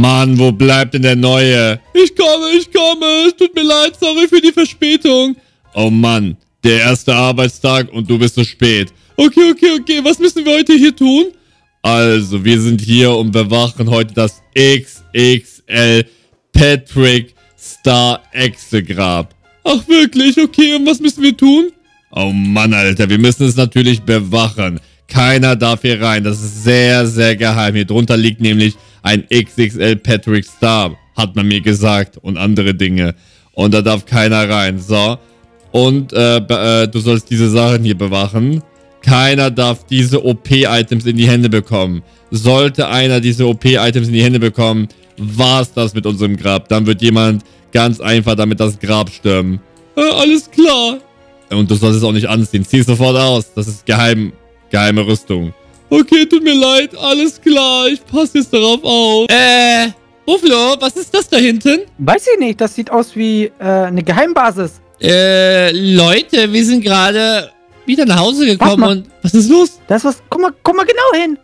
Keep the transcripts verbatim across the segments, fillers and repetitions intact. Mann, wo bleibt denn der Neue? Ich komme, ich komme. Es tut mir leid, sorry für die Verspätung. Oh Mann, der erste Arbeitstag und du bist so spät. Okay, okay, okay. Was müssen wir heute hier tun? Also, wir sind hier und bewachen heute das X X L Patrick Star Exegrab. Ach wirklich? Okay, und was müssen wir tun? Oh Mann, Alter, wir müssen es natürlich bewachen. Keiner darf hier rein. Das ist sehr, sehr geheim. Hier drunter liegt nämlich ein X X L Patrick Star, hat man mir gesagt. Und andere Dinge. Und da darf keiner rein. So. Und äh, äh, du sollst diese Sachen hier bewachen. Keiner darf diese O P-Items in die Hände bekommen. Sollte einer diese O P-Items in die Hände bekommen, war's das mit unserem Grab. Dann wird jemand ganz einfach damit das Grab stürmen. Äh, alles klar. Und du sollst es auch nicht anziehen. Zieh es sofort aus. Das ist geheim. Geheime Rüstung. Okay, tut mir leid. Alles klar. Ich passe jetzt darauf auf. Äh, Buffalo, was ist das da hinten? Weiß ich nicht. Das sieht aus wie äh, eine Geheimbasis. Äh, Leute, wir sind gerade wieder nach Hause gekommen und... Was ist los? Das was... Guck mal, guck mal genau hin.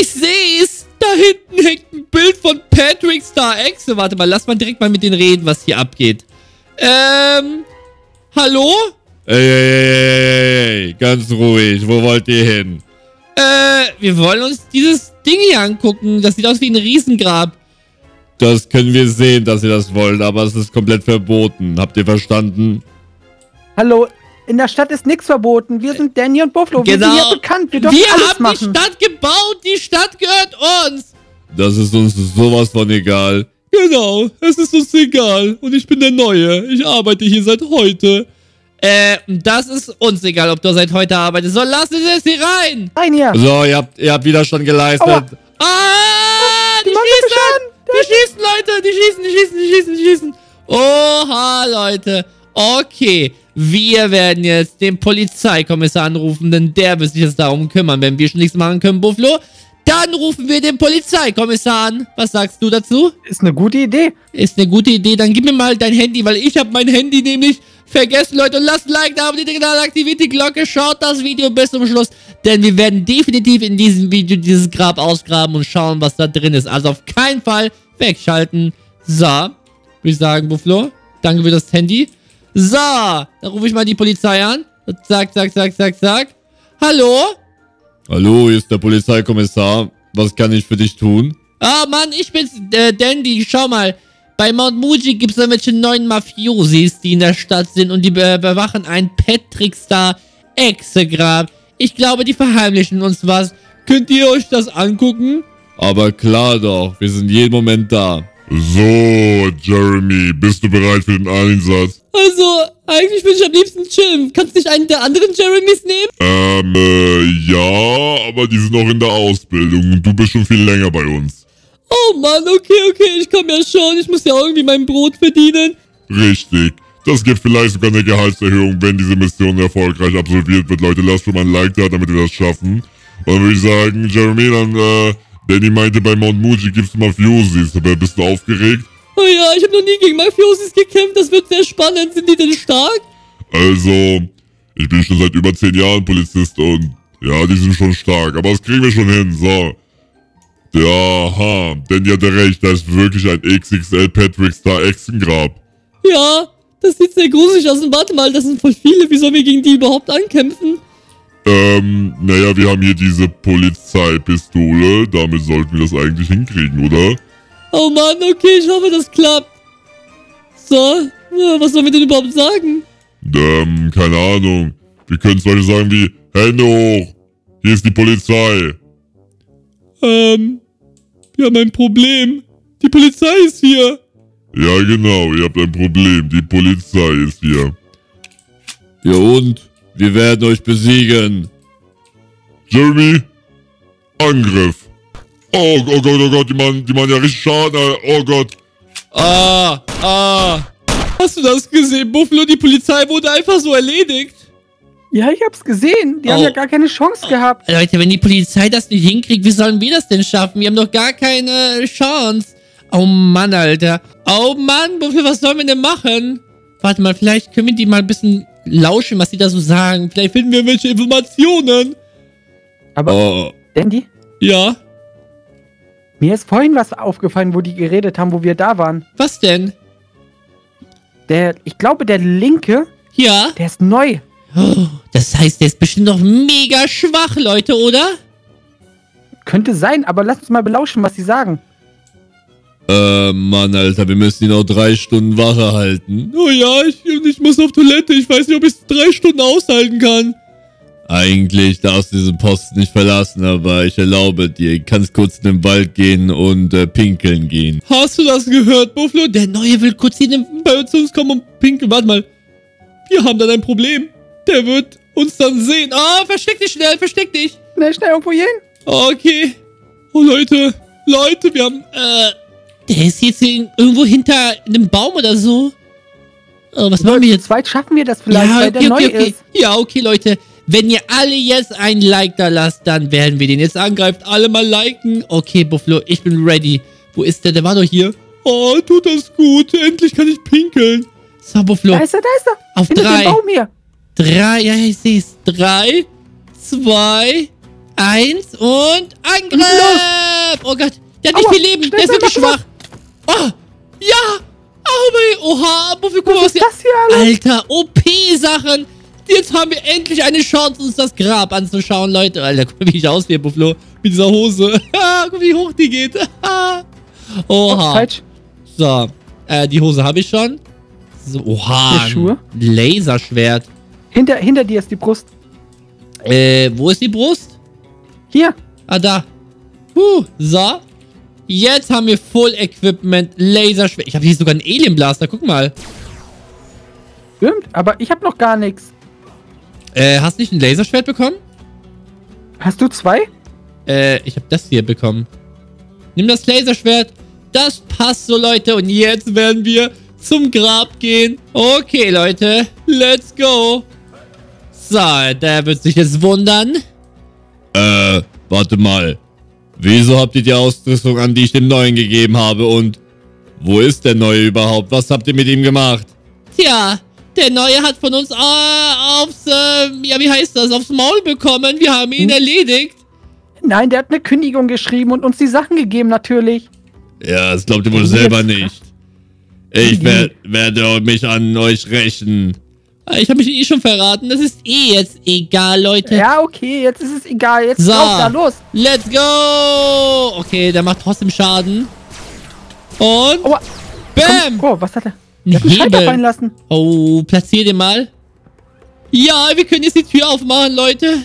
Ich sehe es. Da hinten hängt ein Bild von Patrick Star Exe. Warte mal, lass mal direkt mal mit denen reden, was hier abgeht. Ähm... Hallo? Ey, ey, ey, ey, ganz ruhig. Wo wollt ihr hin? Äh, wir wollen uns dieses Ding hier angucken. Das sieht aus wie ein Riesengrab. Das können wir sehen, dass ihr das wollt, aber es ist komplett verboten. Habt ihr verstanden? Hallo, in der Stadt ist nichts verboten. Wir sind Danny und Buffalo. Genau. Wir sind ja bekannt. Wir dürfen wir alles machen. Wir haben die Stadt gebaut. Die Stadt gehört uns. Das ist uns sowas von egal. Genau, es ist uns egal. Und ich bin der Neue. Ich arbeite hier seit heute. Äh, das ist uns egal, ob du seit heute arbeitest. So, lasst es hier rein. Rein hier. So, ihr habt, ihr habt Widerstand geleistet. Aua. Ah, die, die schießen. Die schießen, Leute. Die schießen, die schießen, die schießen, die schießen. Oha, Leute. Okay, wir werden jetzt den Polizeikommissar anrufen, denn der wird sich jetzt darum kümmern. Wenn wir schon nichts machen können, Buffalo... Dann rufen wir den Polizeikommissar an. Was sagst du dazu? Ist eine gute Idee. Ist eine gute Idee. Dann gib mir mal dein Handy, weil ich habe mein Handy nämlich vergessen, Leute. Und lasst ein Like da, abonniert den Kanal, aktiviert die Glocke, schaut das Video bis zum Schluss. Denn wir werden definitiv in diesem Video dieses Grab ausgraben und schauen, was da drin ist. Also auf keinen Fall wegschalten. So, würde ich sagen, Buffalo, danke für das Handy. So, dann rufe ich mal die Polizei an. Zack, zack, zack, zack, zack. Hallo? Hallo, hier ist der Polizeikommissar. Was kann ich für dich tun? Ah, Mann, ich bin's, äh, Dendy. Schau mal, bei Mount Muji gibt's da welche neuen Mafiosis, die in der Stadt sind und die be bewachen ein Patrick Star Exegrab. Ich glaube, die verheimlichen uns was. Könnt ihr euch das angucken? Aber klar doch, wir sind jeden Moment da. So, Jeremy, bist du bereit für den Einsatz? Also, eigentlich würde ich am liebsten chillen. Kannst du nicht einen der anderen Jeremys nehmen? Ähm, äh, ja, aber die sind noch in der Ausbildung und du bist schon viel länger bei uns. Oh Mann, okay, okay, ich komme ja schon. Ich muss ja irgendwie mein Brot verdienen. Richtig. Das gibt vielleicht sogar eine Gehaltserhöhung, wenn diese Mission erfolgreich absolviert wird. Leute, lasst schon mal ein Like da, damit wir das schaffen. Und dann würde ich sagen, Jeremy, dann, äh... Danny meinte, bei Mount Muji gibt's Mafiosis, aber bist du aufgeregt? Oh ja, ich habe noch nie gegen Mafiosis gekämpft, das wird sehr spannend. Sind die denn stark? Also, ich bin schon seit über zehn Jahren Polizist und ja, die sind schon stark, aber das kriegen wir schon hin, so. Ja, ha, Danny hatte recht, da ist wirklich ein X X L Patrick Star Exengrab. Ja, das sieht sehr gruselig aus und warte mal, das sind voll viele, wie sollen wir gegen die überhaupt ankämpfen? Ähm, naja, wir haben hier diese Polizeipistole. Damit sollten wir das eigentlich hinkriegen, oder? Oh Mann, okay, ich hoffe, das klappt. So, was sollen wir denn überhaupt sagen? Ähm, keine Ahnung. Wir können zum Beispiel sagen wie, Hände hoch, hier ist die Polizei. Ähm, wir haben ein Problem. Die Polizei ist hier. Ja, genau, ihr habt ein Problem. Die Polizei ist hier. Ja und? Wir werden euch besiegen. Jeremy, Angriff. Oh, oh Gott, oh Gott, die machen, die machen ja richtig Schaden. Oh Gott. Ah, ah. Hast du das gesehen, Buffalo? Die Polizei wurde einfach so erledigt. Ja, ich hab's gesehen. Die oh. haben ja gar keine Chance gehabt. Leute, wenn die Polizei das nicht hinkriegt, wie sollen wir das denn schaffen? Wir haben doch gar keine Chance. Oh Mann, Alter. Oh Mann, Buffalo, was sollen wir denn machen? Warte mal, vielleicht können wir die mal ein bisschen... lauschen, was die da so sagen. Vielleicht finden wir welche Informationen. Aber, oh. Dandy? Ja? Mir ist vorhin was aufgefallen, wo die geredet haben, wo wir da waren. Was denn? Der, ich glaube, der linke, ja, der ist neu. Oh, das heißt, der ist bestimmt noch mega schwach, Leute, oder? Könnte sein, aber lasst uns mal belauschen, was sie sagen. Äh, Mann, Alter, wir müssen ihn noch drei Stunden Wache halten. Oh ja, ich, ich muss auf Toilette. Ich weiß nicht, ob ich es drei Stunden aushalten kann. Eigentlich darfst du diesen Posten nicht verlassen, aber ich erlaube dir. Du kannst kurz in den Wald gehen und äh, pinkeln gehen. Hast du das gehört, Buffalo? Der Neue will kurz in den Wald zu uns kommen und pinkeln. Warte mal. Wir haben dann ein Problem. Der wird uns dann sehen. Ah, versteck dich schnell, versteck dich. Schnell, schnell irgendwo hin. Okay. Oh, Leute. Leute, wir haben... Äh... Der ist jetzt irgendwo hinter einem Baum oder so. Oh, was machen wir jetzt? Zu zweit schaffen wir das vielleicht, ja, weil okay, der okay, neu okay. ist. Ja, okay, Leute. Wenn ihr alle jetzt ein Like da lasst, dann werden wir den jetzt angreifen. Alle mal liken. Okay, Buffalo, ich bin ready. Wo ist der? Der war doch hier. Oh, tut das gut. Endlich kann ich pinkeln. So, Buffalo. Da ist er, da ist er. Auf Hinter drei. Den Baum hier. Drei, ja, ich sehe es. Drei, zwei, eins und Angriff. Oh Gott, der hat nicht Aua, viel Leben. Der ist wirklich schwach. Oh, ja! Oh mein, oha, Buffalo, guck mal, was ist das hier alles? Alter, O P-Sachen! Jetzt haben wir endlich eine Chance, uns das Grab anzuschauen, Leute. Alter, guck mal, wie ich aussehe, Buffalo. Mit dieser Hose. Guck, wie hoch die geht. Oha. Falsch. So, äh, die Hose habe ich schon. So, oha. Schuhe? Laserschwert. Hinter, hinter dir ist die Brust. Äh, wo ist die Brust? Hier. Ah, da. Huh, so. Jetzt haben wir Full Equipment, Laserschwert. Ich habe hier sogar einen Alien Blaster, guck mal. Stimmt, aber ich habe noch gar nichts. Äh, hast du nicht ein Laserschwert bekommen? Hast du zwei? Äh, ich habe das hier bekommen. Nimm das Laserschwert. Das passt so, Leute. Und jetzt werden wir zum Grab gehen. Okay, Leute. Let's go. So, der wird sich jetzt wundern. Äh, warte mal. Wieso habt ihr die Ausrüstung an, die ich dem Neuen gegeben habe? Und wo ist der Neue überhaupt? Was habt ihr mit ihm gemacht? Tja, der Neue hat von uns äh, aufs, äh, ja, wie heißt das, aufs Maul bekommen. Wir haben ihn hm. erledigt. Nein, der hat eine Kündigung geschrieben und uns die Sachen gegeben, natürlich. Ja, das glaubt ihr wohl selber nicht. Ich wer werde mich an euch rächen. Ich habe mich eh schon verraten. Das ist eh jetzt egal, Leute. Ja, okay. Jetzt ist es egal. Jetzt so, da los. Let's go. Okay, der macht trotzdem Schaden. Und... Aua. Bam. Komm. Oh, was hat er? Der hat einen Schalter fallen lassen. Oh, platzier den mal. Ja, wir können jetzt die Tür aufmachen, Leute.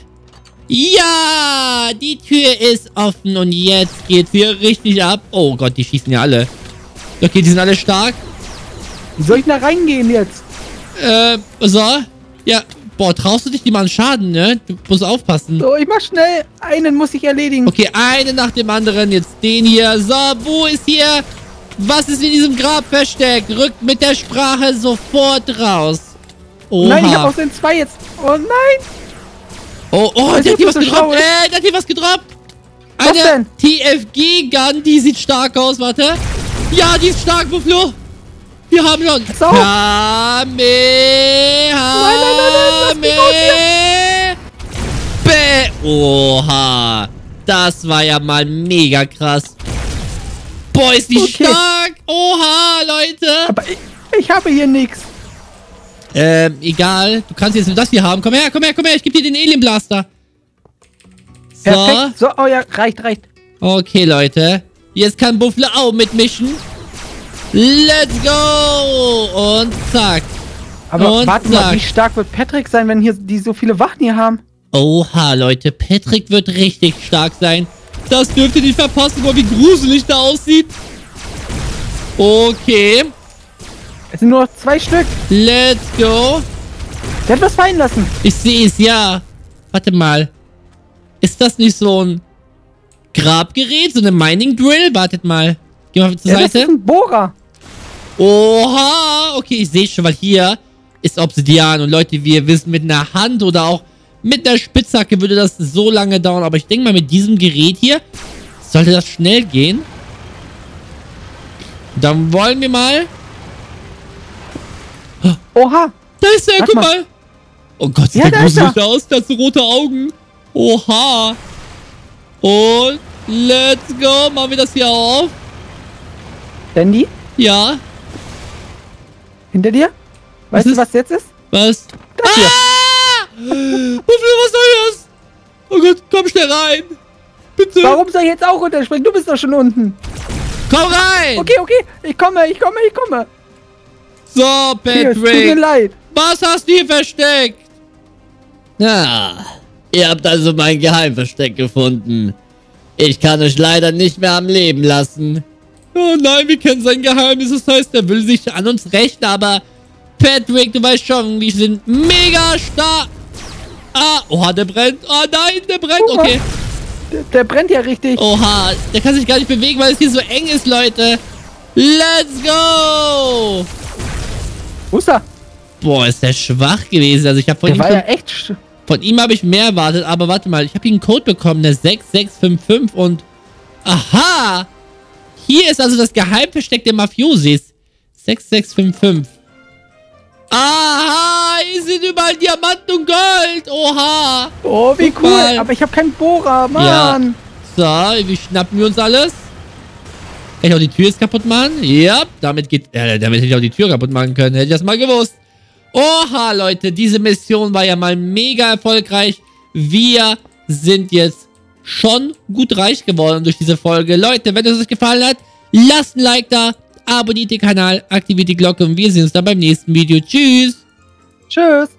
Ja, die Tür ist offen. Und jetzt geht's hier richtig ab. Oh Gott, die schießen ja alle. Okay, die sind alle stark. Soll ich da reingehen jetzt? Äh, so. Ja. Boah, traust du dich die mal Schaden, ne? Du musst aufpassen. So, ich mach schnell. Einen muss ich erledigen. Okay, einen nach dem anderen. Jetzt den hier. So, wo ist hier? Was ist in diesem Grab versteckt? Rückt mit der Sprache sofort raus. Oha. Nein, ich hab aus den zwei jetzt. Oh nein. Oh, oh, der hat hier was gedroppt. Äh, der hat hier was gedroppt. Eine T F G-Gun, die sieht stark aus. Warte. Ja, die ist stark, Buffalo. Wir haben schon... So. Kame, nein, nein, nein, nein, das Be Oha. Das war ja mal mega krass. Boah, ist die okay. stark. Oha, Leute. Aber ich, ich habe hier nichts. Ähm, egal. Du kannst jetzt nur das hier haben. Komm her, komm her, komm her. Ich gebe dir den Alien Blaster. So. Perfekt. So, oh ja, reicht, reicht. Okay, Leute. Jetzt kann Buffalo auch mitmischen. Let's go! Und zack. Aber und warte zack. mal, wie stark wird Patrick sein, wenn hier die so viele Wachen hier haben? Oha, Leute. Patrick wird richtig stark sein. Das dürft ihr nicht verpassen, boah, wie gruselig der aussieht. Okay. Es sind nur noch zwei Stück. Let's go. Der hat was fallen lassen. Ich sehe es, ja. Warte mal. Ist das nicht so ein Grabgerät? So eine Mining Drill? Wartet mal. Geh mal zur ja, Seite. Das ist ein Bohrer. Oha, okay, ich sehe schon, weil hier ist Obsidian und Leute, wie ihr wisst, mit einer Hand oder auch mit einer Spitzhacke würde das so lange dauern, aber ich denke mal, mit diesem Gerät hier sollte das schnell gehen. Dann wollen wir mal... Oha! Da ist er, guck mal. mal! Oh Gott, sieht ja, der gruselig aus, der hat so rote Augen. Oha! Und Let's go. Machen wir das hier auf. Dandy? Ja? Hinter dir? Weißt du, was jetzt ist? Was? Das hier. Ah! Buffalo, was soll das? Oh Gott, komm schnell rein. Bitte. Warum soll ich jetzt auch runterspringen? Du bist doch schon unten. Komm rein. Okay, okay. Ich komme, ich komme, ich komme. So, Patrick. Tut mir leid. Was hast du hier versteckt? Na, ihr habt also mein Geheimversteck gefunden. Ich kann euch leider nicht mehr am Leben lassen. Oh nein, wir kennen sein Geheimnis. Das heißt, er will sich an uns rächen, aber... Patrick, du weißt schon, die sind mega stark. Ah, oha, der brennt. Oh nein, der brennt. Okay. Der, der brennt ja richtig. Oha, der kann sich gar nicht bewegen, weil es hier so eng ist, Leute. Let's go. Wo ist er? Boah, ist der schwach gewesen. Also ich habe von ihm... Der war ja echt... Von ihm habe ich mehr erwartet, aber warte mal. Ich habe hier einen Code bekommen, der sechs sechs fünf fünf und... Aha! Hier ist also das Geheimversteck der Mafiosis. sechs sechs fünf fünf. Aha! Hier sind überall Diamanten und Gold! Oha! Oh, wie Guck cool! Mal. Aber ich habe keinen Bohrer, Mann! Ja. So, wie schnappen wir uns alles? Kann ich auch die Tür jetzt kaputt machen? Ja, damit geht... Äh, damit hätte ich auch die Tür kaputt machen können. Hätte ich das mal gewusst. Oha, Leute, diese Mission war ja mal mega erfolgreich. Wir sind jetzt schon gut reich geworden durch diese Folge. Leute, wenn es euch gefallen hat, lasst ein Like da, abonniert den Kanal, aktiviert die Glocke und wir sehen uns dann beim nächsten Video. Tschüss! Tschüss!